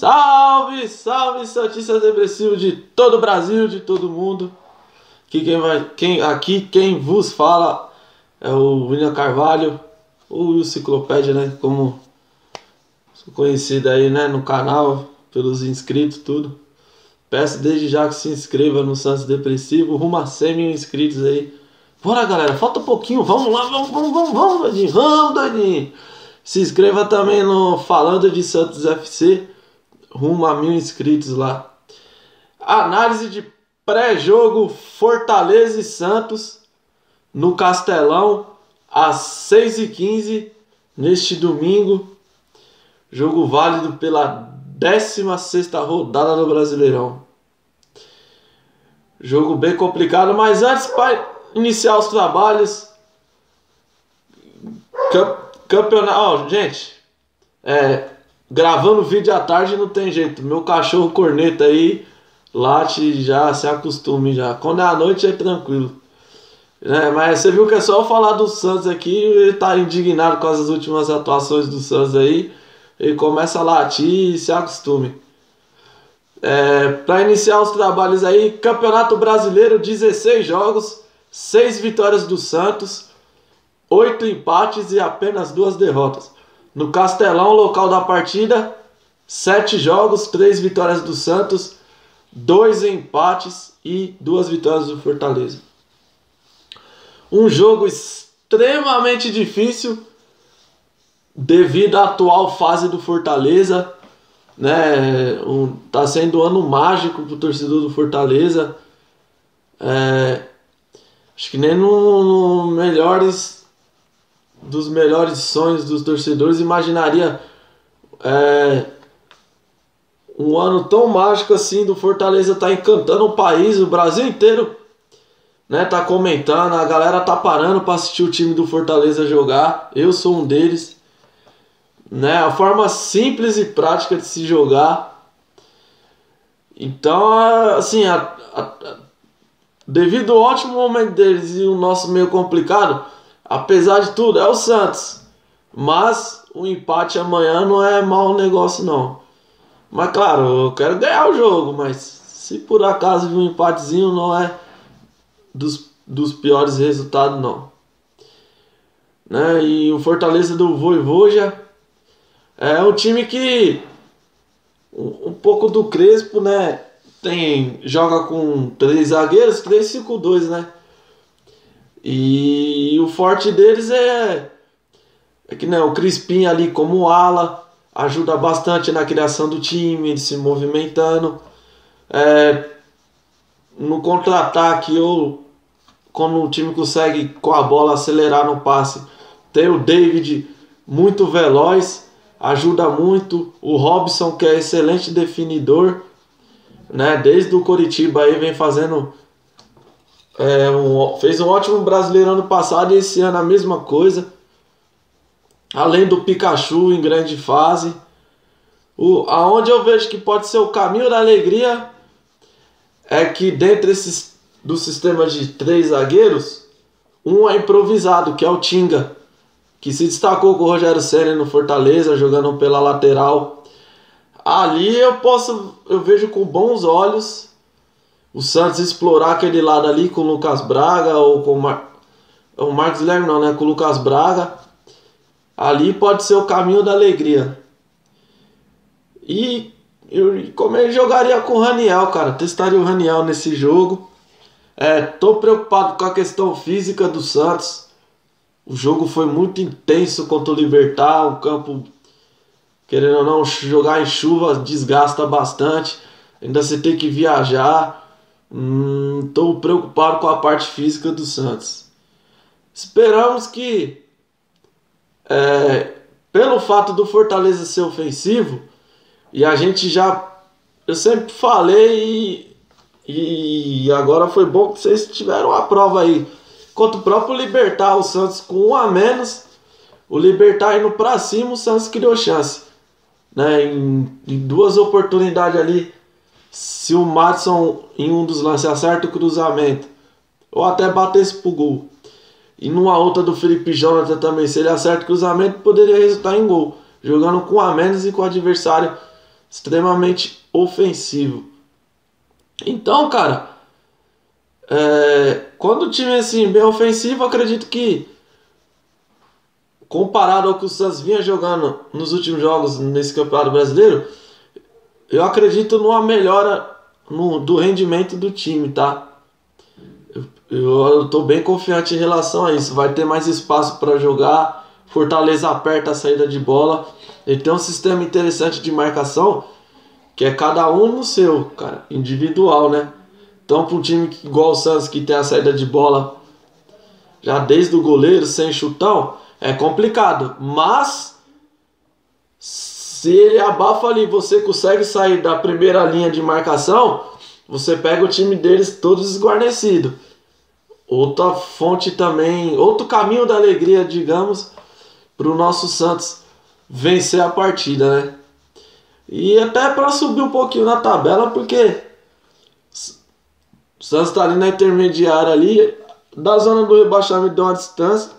Salve, salve, Santistas Depressivos de todo o Brasil, de todo mundo. Aqui quem vos fala é o William Carvalho, ou o Ciclopédia, né? Como conhecido aí, né? No canal, pelos inscritos, tudo. Peço desde já que se inscreva no Santos Depressivo, rumo a 100 mil inscritos aí. Bora, galera, falta um pouquinho, vamos lá, vamos, doidinho, vamos, doidinho. Se inscreva também no Falando de Santos FC, rumo a 1000 inscritos lá. Análise de pré-jogo Fortaleza e Santos no Castelão às 6h15 neste domingo. Jogo válido pela 16ª rodada do Brasileirão. Jogo bem complicado, mas antes, para iniciar os trabalhos... Campeonato... Ó, gente, gravando vídeo à tarde não tem jeito. Meu cachorro corneta aí late, já se acostume já. Quando é à noite é tranquilo, né? Mas você viu que é só eu falar do Santos aqui, ele tá indignado com as últimas atuações do Santos aí. Ele começa a latir e se acostume. Para iniciar os trabalhos aí, Campeonato Brasileiro, 16 jogos, 6 vitórias do Santos, 8 empates e apenas 2 derrotas. No Castelão, local da partida, 7 jogos, 3 vitórias do Santos, 2 empates e 2 vitórias do Fortaleza. Um jogo extremamente difícil devido à atual fase do Fortaleza, né? Tá sendo um ano mágico pro torcedor do Fortaleza. Acho que nem no melhores... dos melhores sonhos dos torcedores imaginaria um ano tão mágico assim do Fortaleza. Tá encantando o país, o Brasil inteiro, né? Tá comentando, a galera tá parando para assistir o time do Fortaleza jogar. Eu sou um deles, né? A forma simples e prática de se jogar. Então, assim, devido ao ótimo momento deles e o nosso meio complicado, apesar de tudo, é o Santos. Mas o empate amanhã não é mau negócio, não. Mas claro, eu quero ganhar o jogo. Mas se por acaso vir um empatezinho, não é dos piores resultados, não. Né? E o Fortaleza do Vojvoda é um time que... um pouco do Crespo, né? Joga com 3 zagueiros, 3-5-2, né? E o forte deles é que, né, o Crispim ali como ala ajuda bastante na criação do time, se movimentando. No contra-ataque, ou quando o time consegue com a bola acelerar no passe, tem o David muito veloz, ajuda muito. O Robson, que é excelente definidor, né, desde o Coritiba aí vem fazendo... fez um ótimo Brasileirão ano passado e esse ano a mesma coisa. Além do Pikachu em grande fase. Aonde eu vejo que pode ser o caminho da alegria é que dentro do sistema de 3 zagueiros, um é improvisado, que é o Tinga, que se destacou com o Rogério Ceni no Fortaleza, jogando pela lateral. Ali eu vejo com bons olhos o Santos explorar aquele lado ali com o Lucas Braga, ou com o Marcos Guilherme, não, né? Com o Lucas Braga. Ali pode ser o caminho da alegria. E como ele jogaria com o Raniel, cara. Testaria o Raniel nesse jogo. Tô preocupado com a questão física do Santos. O jogo foi muito intenso contra o Libertad. O campo, querendo ou não, jogar em chuva desgasta bastante. Ainda você tem que viajar. Tô preocupado com a parte física do Santos. Esperamos que, pelo fato do Fortaleza ser ofensivo, e a gente já... eu sempre falei e agora foi bom que vocês tiveram a prova aí. Quanto o próprio Libertad, o Santos com um a menos, o Libertad indo pra cima, o Santos criou chance, né? Em 2 oportunidades ali. Se o Matson em um dos lances acerta o cruzamento, ou até batesse pro gol, e numa outra do Felipe Jonathan também, se ele acerta o cruzamento, poderia resultar em gol. Jogando com a menos e com o adversário extremamente ofensivo. Então, cara, quando o time é assim, bem ofensivo, acredito que, comparado ao que o Santos vinha jogando nos últimos jogos nesse Campeonato Brasileiro, eu acredito numa melhora do rendimento do time, tá? Eu tô bem confiante em relação a isso. Vai ter mais espaço para jogar. Fortaleza aperta a saída de bola. Ele tem um sistema interessante de marcação, que é cada um no seu, cara, individual, né? Então, para um time igual o Santos, que tem a saída de bola já desde o goleiro, sem chutão, é complicado. Mas, se ele abafa ali, você consegue sair da primeira linha de marcação, você pega o time deles todo desguarnecido. Outra fonte também, outro caminho da alegria, digamos, para o nosso Santos vencer a partida, né? E até para subir um pouquinho na tabela, porque o Santos está ali na intermediária ali, da zona do rebaixamento, deu uma distância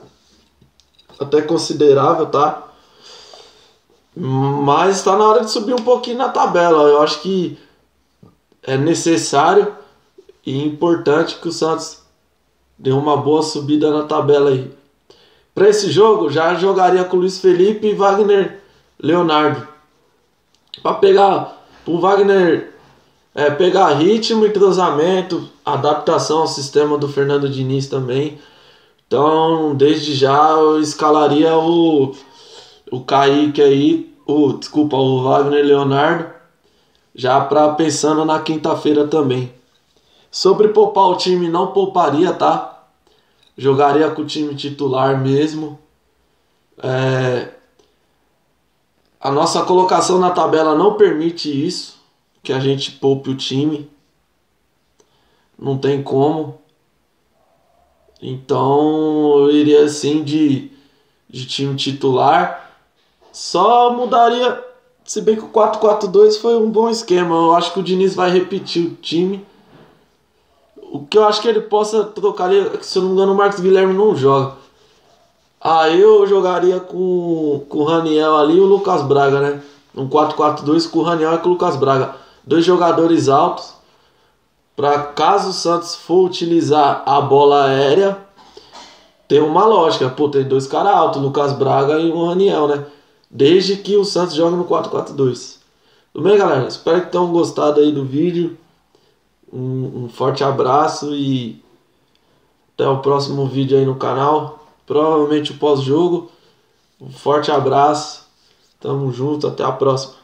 até considerável, tá? Mas está na hora de subir um pouquinho na tabela. Eu acho que é necessário e importante que o Santos deu uma boa subida na tabela aí. Para esse jogo, já jogaria com Luiz Felipe e Wagner Leonardo. Para pegar o Wagner, pegar ritmo, entrosamento, adaptação ao sistema do Fernando Diniz também. Então, desde já, eu escalaria o Kaique aí, o Wagner Leonardo, já para pensando na quinta-feira também. Sobre poupar o time, não pouparia, tá? Jogaria com o time titular mesmo. A nossa colocação na tabela não permite isso, que a gente poupe o time. Não tem como. Então eu iria assim de time titular. Só mudaria, se bem que o 4-4-2 foi um bom esquema. Eu acho que o Diniz vai repetir o time. O que eu acho que ele possa trocar ali, se eu não me engano, o Marcos Guilherme não joga. Aí eu jogaria com o Raniel ali e o Lucas Braga, né? Um 4-4-2 com o Raniel e com o Lucas Braga. Dois jogadores altos, para caso o Santos for utilizar a bola aérea, tem uma lógica. Pô, tem dois caras altos, o Lucas Braga e o Raniel, né? Desde que o Santos jogue no 4-4-2. Tudo bem, galera? Espero que tenham gostado aí do vídeo. Um forte abraço e até o próximo vídeo aí no canal. Provavelmente o pós-jogo. Um forte abraço. Tamo junto. Até a próxima.